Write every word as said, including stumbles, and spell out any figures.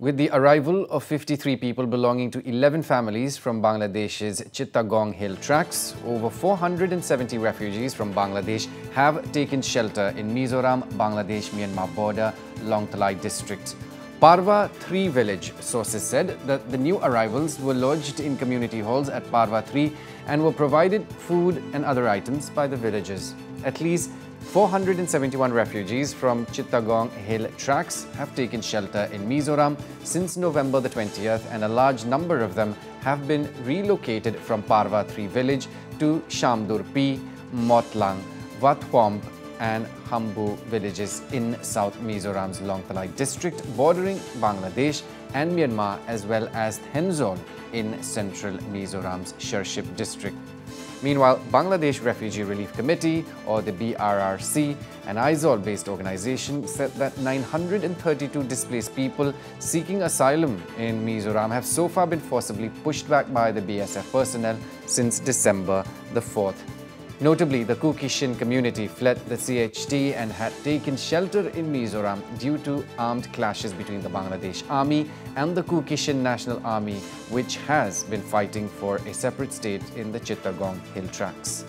with the arrival of fifty-three people belonging to eleven families from Bangladesh's Chittagong Hill Tracts, over four hundred seventy refugees from Bangladesh have taken shelter in Mizoram, Bangladesh-Myanmar border, Longthalai district. Parva three village sources said that the new arrivals were lodged in community halls at Parva three and were provided food and other items by the villagers. At least four hundred seventy-one refugees from Chittagong Hill Tracts have taken shelter in Mizoram since November the twentieth, and a large number of them have been relocated from Parva three village to Shamdurpi, Motlang, Watpom and Hambu villages in South Mizoram's Longthalai district bordering Bangladesh and Myanmar, as well as Thenzon in central Mizoram's Shership district. Meanwhile, Bangladesh Refugee Relief Committee, or the B R R C, an Aizawl-based organization, said that nine hundred thirty-two displaced people seeking asylum in Mizoram have so far been forcibly pushed back by the B S F personnel since December the fourth. Notably, the Kuki-Chin community fled the C H T and had taken shelter in Mizoram due to armed clashes between the Bangladesh Army and the Kuki-Chin National Army, which has been fighting for a separate state in the Chittagong Hill Tracts.